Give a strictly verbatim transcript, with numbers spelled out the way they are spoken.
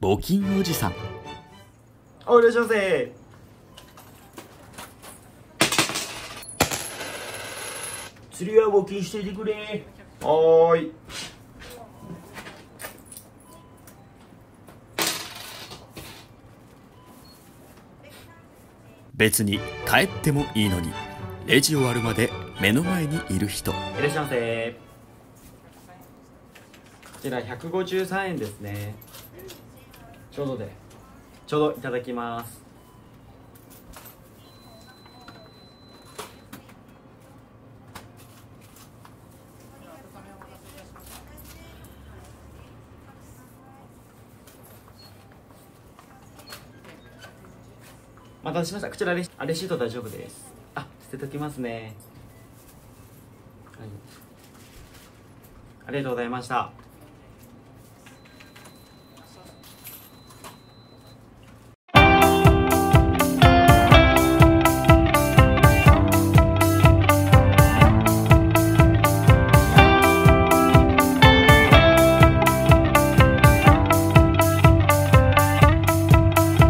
募金おじさん。あ、いらっしゃいませ。釣りは募金していてくれ。はーい。別に帰ってもいいのに、レジ終わるまで目の前にいる人。いらっしゃいませ。こちらひゃくごじゅうさんえんですね。ちょうどで、ちょうどいただきます。お待たせしました。こちらレシート大丈夫です。あ、捨てときますね。はい。ありがとうございました。